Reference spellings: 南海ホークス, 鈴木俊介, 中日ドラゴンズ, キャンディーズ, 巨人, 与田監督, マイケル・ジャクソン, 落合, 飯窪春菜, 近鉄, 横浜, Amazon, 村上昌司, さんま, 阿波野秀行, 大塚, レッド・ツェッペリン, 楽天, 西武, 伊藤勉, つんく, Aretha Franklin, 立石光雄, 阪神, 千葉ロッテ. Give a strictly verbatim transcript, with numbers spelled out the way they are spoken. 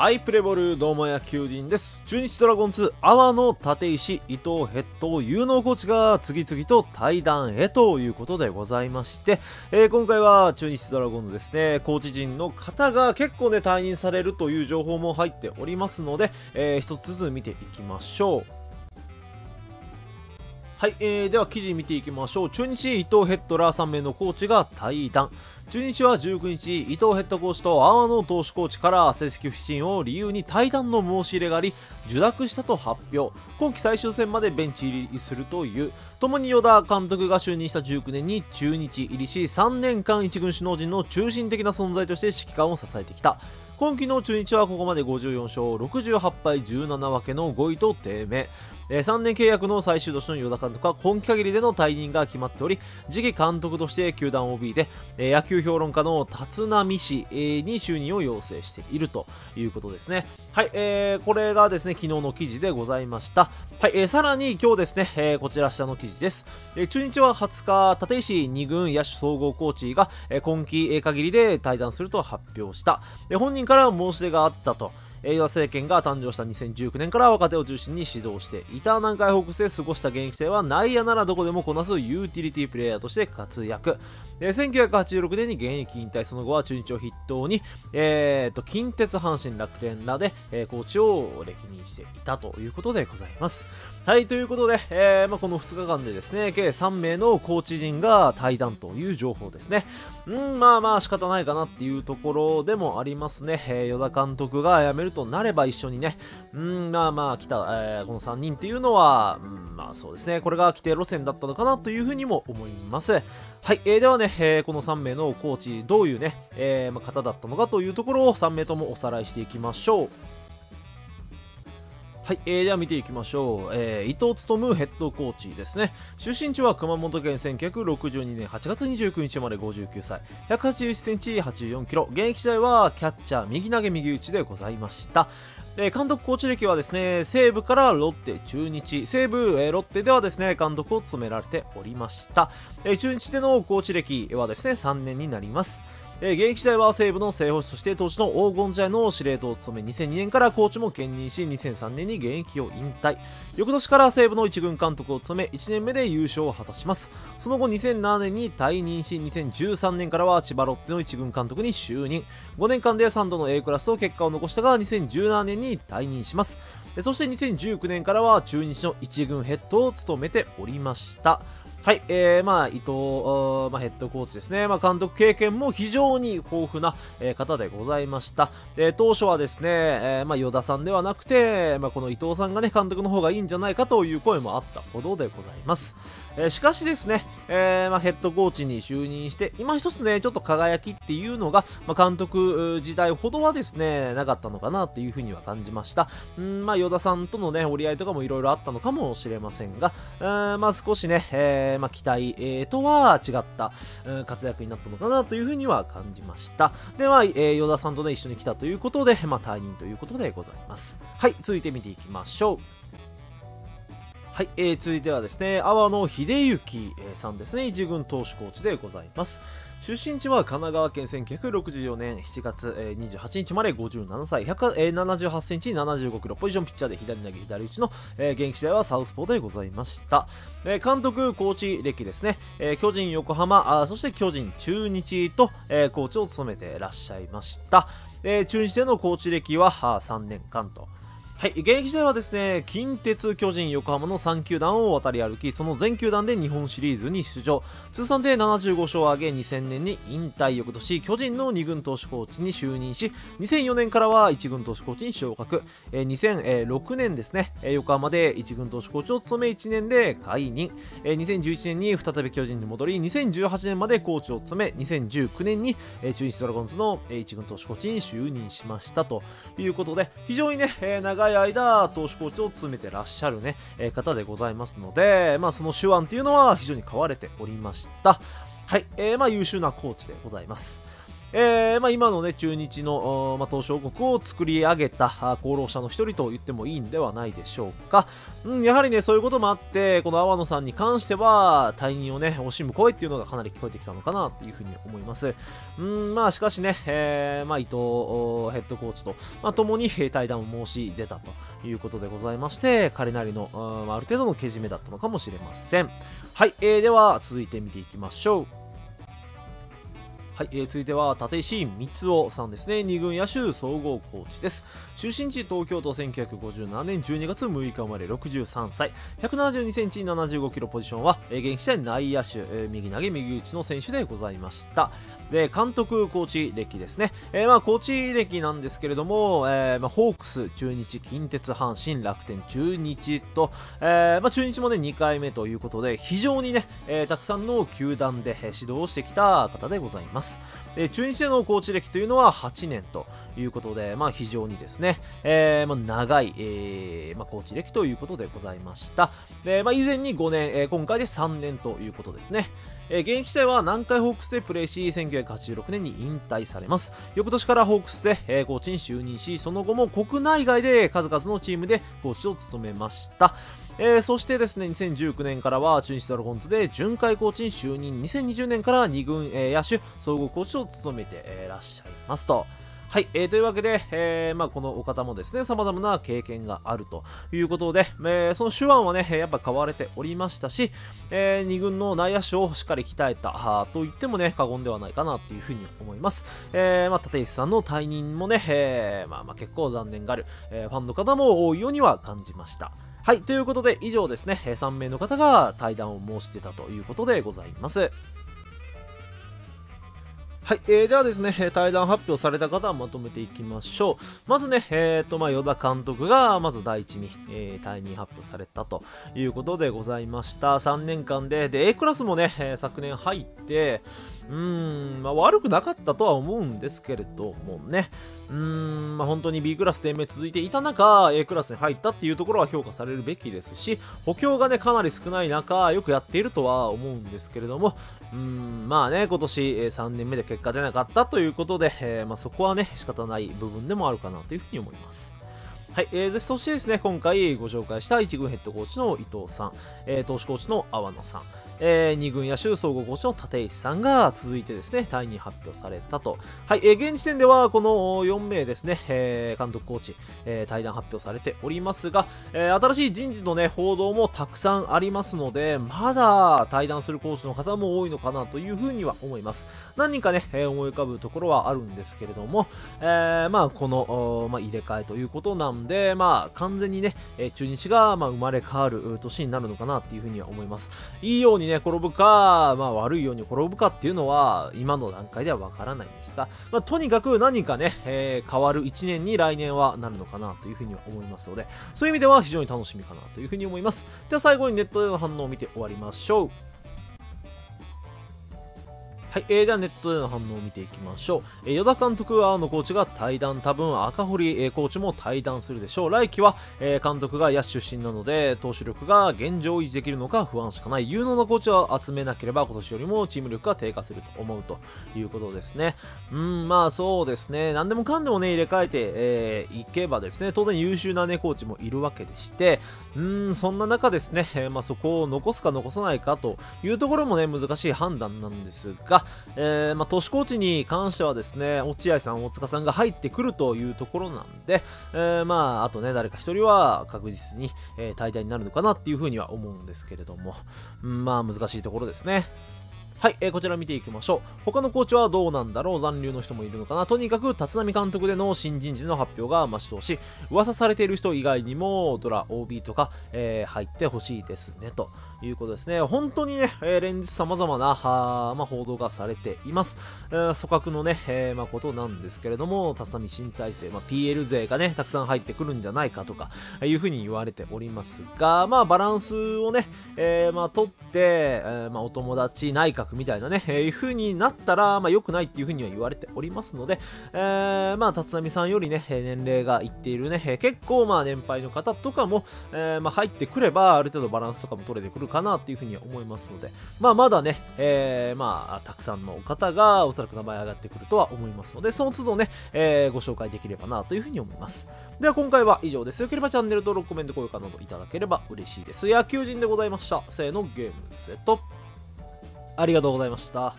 はい、プレボル、どうも野球人です。中日ドラゴンズ、阿波野立石、伊藤ヘッド有能コーチが次々と対談へということでございまして、えー、今回は中日ドラゴンズですね、コーチ陣の方が結構ね、退任されるという情報も入っておりますので、えー、一つずつ見ていきましょう。はい、えー、では記事見ていきましょう。中日伊藤ヘッドらさん名のコーチが対談。中日はじゅうくにち、伊藤ヘッドコーチと阿波野投手コーチから成績不振を理由に対談の申し入れがあり、受諾したと発表。今季最終戦までベンチ入りするという。共に与田監督が就任したじゅうきゅうねんに中日入りし、さんねんかん一軍首脳陣の中心的な存在として指揮官を支えてきた。今季の中日はここまでごじゅうよんしょうろくじゅうはちぱいじゅうななわけのごいと低迷。さんねん契約の最終年の与田監督は今季限りでの退任が決まっており、次期監督として球団 オービー で野球評論家の立浪氏に就任を要請しているということですね。はい、えー、これがですね昨日の記事でございました。はい、えー、さらに今日ですね、えー、こちら下の記事です。えー、中日ははつか、立石にぐん野手総合コーチが、えー、今季限りで退団すると発表した。えー、本人から申し出があったと。与田政権が誕生したにせんじゅうきゅうねんから若手を中心に指導していた。南海ホークスで過ごした現役生は内野ならどこでもこなすユーティリティプレイヤーとして活躍。せんきゅうひゃくはちじゅうろくねんに現役引退、その後は中日を筆頭に、えー、と近鉄、阪神、楽天らで、えー、コーチを歴任していたということでございます。はい、ということで、えーまあ、このふつかかんでですね計さん名のコーチ陣が退団という情報ですね。うん、まあまあ仕方ないかなっていうところでもありますね。えー、与田監督が辞めるとなれば一緒にね、うん、まあまあ来た、えー、このさんにんっていうのは、うん、まあそうですね、これが規定路線だったのかなというふうにも思います。はい、えー、ではね、えー、このさん名のコーチ、どういうね、えーまあ、方だったのかというところをさん名ともおさらいしていきましょう。はい、えー、では見ていきましょう。えー、伊藤勉ヘッドコーチですね。出身地は熊本県、せんきゅうひゃくろくじゅうにねんはちがつにじゅうくにち生まれごじゅうきゅうさい、ひゃくはちじゅういちセンチはちじゅうよんキロ、現役時代はキャッチャー、右投げ右打ちでございました。えー、監督コーチ歴はですね西武からロッテ、中日、西武、えー、ロッテではですね監督を務められておりました。えー、中日でのコーチ歴はですねさんねんになります。えー、現役時代は西武の正捕手として当時の黄金時代の司令塔を務め、にせんにねんからコーチも兼任し、にせんさんねんに現役を引退。翌年から西武の一軍監督を務め、いちねんめで優勝を果たします。その後にせんななねんに退任し、にせんじゅうさんねんからは千葉ロッテの一軍監督に就任。ごねんかんでさんどの A クラスと結果を残したが、にせんじゅうななねんに退任します。そしてにせんじゅうきゅうねんからは中日の一軍ヘッドを務めておりました。はい、えー、まあ伊藤、まあ、ヘッドコーチですね、まあ、監督経験も非常に豊富な、えー、方でございました。えー、当初はですね、えーまあ、与田さんではなくて、まあ、この伊藤さんがね監督の方がいいんじゃないかという声もあったほどでございます。えー、しかしですね、えーまあ、ヘッドコーチに就任して今一つねちょっと輝きっていうのが、まあ、監督時代ほどはですねなかったのかなっていうふうには感じました。んまあ与田さんとのね折り合いとかもいろいろあったのかもしれませんが、んまあ少しね、えーまあ、期待、えー、とは違った、うん、活躍になったのかなというふうには感じました。では、えー、与田さんと、ね、一緒に来たということで、まあ、退任ということでございます。はい、続いて見ていきましょう。はい、えー、続いてはですね阿波野秀行さんですね、一軍投手コーチでございます。出身地は神奈川県、せんきゅうひゃくろくじゅうよねんしちがつにじゅうはちにち生まれごじゅうななさい、ひゃくななじゅうはちセンチななじゅうごキロ、ポジションピッチャーで左投げ左打ちの、えー、現役時代はサウスポーでございました。えー、監督コーチ歴ですね、えー、巨人、横浜、あそして巨人、中日と、えー、コーチを務めていらっしゃいました。えー、中日でのコーチ歴はさんねんかんと。はい、現役時代はですね近鉄、巨人、横浜のさんきゅうだんを渡り歩き、その全球団で日本シリーズに出場、通算でななじゅうごしょうを挙げ、にせんねんに引退。翌年巨人のにぐん投手コーチに就任し、にせんよねんからはいちぐん投手コーチに昇格。にせんろくねんですね横浜でいちぐん投手コーチを務め、いちねんで解任。にせんじゅういちねんに再び巨人に戻り、にせんじゅうはちねんまでコーチを務め、にせんじゅうきゅうねんに中日ドラゴンズのいちぐん投手コーチに就任しましたということで、非常にね長い間投手コーチを務めてらっしゃる、ねえー、方でございますので、まあ、その手腕というのは非常に買われておりました。はい、えーまあ、優秀なコーチでございます。えーまあ、今の、ね、中日の、まあ、東証国を作り上げた功労者の一人と言ってもいいんではないでしょうか。うん、やはりねそういうこともあってこの粟野さんに関しては退任をね惜しむ声っていうのがかなり聞こえてきたのかなというふうに思います。うんまあ、しかしね、えーまあ、伊藤ヘッドコーチと、まあ、共に対談を申し出たということでございまして彼なりの あ, ある程度のけじめだったのかもしれません。はい、えー、では続いて見ていきましょう。はい、えー、続いては立石光雄さんですね。二軍野手総合コーチです。出身地東京都、せんきゅうひゃくごじゅうななねんじゅうにがつむいか生まれ、ろくじゅうさんさい、ひゃくななじゅうにセンチ、ななじゅうごキロ、ポジションは、えー、現役時代内野手、えー、右投げ右打ちの選手でございました。で監督コーチ歴ですね、えーまあ、コーチ歴なんですけれども、えーまあ、ホークス、中日、近鉄、阪神、楽天、中日と、えーまあ、中日も、ね、にかいめということで非常に、ねえー、たくさんの球団で指導をしてきた方でございます。え中日でのコーチ歴というのははちねんということで、まあ、非常にですね、えーまあ、長い、えーまあ、コーチ歴ということでございました。で、まあ、以前にごねん、えー、今回でさんねんということですね。えー、現役時代は南海ホークスでプレーしせんきゅうひゃくはちじゅうろくねんに引退されます。翌年からホークスで、えー、コーチに就任しその後も国内外で数々のチームでコーチを務めました。えー、そしてですねにせんじゅうきゅうねんからは中日ドラゴンズで巡回コーチに就任、にせんにじゅうねんからにぐん、えー、野手総合コーチを務めてい、えー、らっしゃいますと。はい、えー、というわけで、えーまあ、このお方もですね、様々な経験があるということで、えー、その手腕はね、やっぱ買われておりましたし、えー、に軍の内野手をしっかり鍛えたと言ってもね、過言ではないかなというふうに思います。えーまあ、立石さんの退任もね、えーまあ、まあ結構残念がある、えー、ファンの方も多いようには感じました。はい、ということで以上ですね、さんめいの方が対談を申し出たということでございます。はい、えー、ではですね、対談発表された方をまとめていきましょう。まずね、えーとまあ、依田監督がまず第一に、えー、退任発表されたということでございました。さんねんかんで、で A クラスもね、昨年入って、うーんまあ、悪くなかったとは思うんですけれどもね、うーん、まあ、本当に B クラス低迷続いていた中 A クラスに入ったっていうところは評価されるべきですし、補強がねかなり少ない中よくやっているとは思うんですけれども、うーんまあね今年さんねんめで結果出なかったということで、えーまあ、そこはね仕方ない部分でもあるかなというふうに思います。はい、えー、そしてですね今回ご紹介したいちぐんヘッドコーチの伊藤さん、えー、投手コーチの粟野さん、えー、にぐん野手総合コーチの立石さんが続いてですね退任発表されたと。はい、えー、現時点ではこのよんめいですね、えー、監督コーチ、えー、退団発表されておりますが、えー、新しい人事のね報道もたくさんありますのでまだ退団するコーチの方も多いのかなというふうには思います。何人かね、えー、思い浮かぶところはあるんですけれども、えー、まあこの、まあ、入れ替えということなんででまあ、完全にね、中日がまあ生まれ変わる年になるのかなというふうには思います。いいように、ね、転ぶか、まあ、悪いように転ぶかっていうのは今の段階ではわからないんですが、まあ、とにかく何かね、えー、変わるいちねんに来年はなるのかなというふうには思いますので、そういう意味では非常に楽しみかなというふうに思います。では最後にネットでの反応を見て終わりましょう。はい、えー、ではネットでの反応を見ていきましょう。依田監督、青野コーチが退団、多分赤堀、えー、コーチも退団するでしょう。来季は、えー、監督が野手出身なので投手力が現状維持できるのか不安しかない。有能なコーチを集めなければ今年よりもチーム力が低下すると思うということですね。うんまあそうですね、何でもかんでもね入れ替えて、えー、いけばですね当然優秀な、ね、コーチもいるわけでして、うんそんな中ですね、えーまあ、そこを残すか残さないかというところもね難しい判断なんですが、えーまあ、投手コーチに関してはですね落合さん、大塚さんが入ってくるというところなんで、えーまあ、あとね誰か一人は確実に、えー、退団になるのかなっていうふうには思うんですけれども、うん、まあ難しいところですね。はい、えー、こちら見ていきましょう。他のコーチはどうなんだろう、残留の人もいるのかな。とにかく立浪監督での新人事の発表が待ち遠しい。噂されている人以外にもドラ オービー とか、えー、入ってほしいですねということですね。本当にね、えー、連日様々なは、まあ、報道がされています、えー、組閣のね、えーまあ、ことなんですけれども、立浪新体制、まあ、ピーエル 勢がねたくさん入ってくるんじゃないかとかいうふうに言われておりますが、まあ、バランスをね、えーまあ、取って、えーまあ、お友達内閣みたいなね、えー、いう風になったら、まあ、良くないっていう風には言われておりますので、えー、まあ立浪さんよりね年齢がいっているね結構まあ年配の方とかも、えーまあ、入ってくればある程度バランスとかも取れてくるくかなというふうには思いますので、まあ、まだね、えー、まあたくさんの方がおそらく名前上がってくるとは思いますので、その都度ね、えー、ご紹介できればなというふうに思います。では今回は以上です。よければチャンネル登録、コメント、高評価などいただければ嬉しいです。野球人でございました。せーの、ゲームセット。ありがとうございました。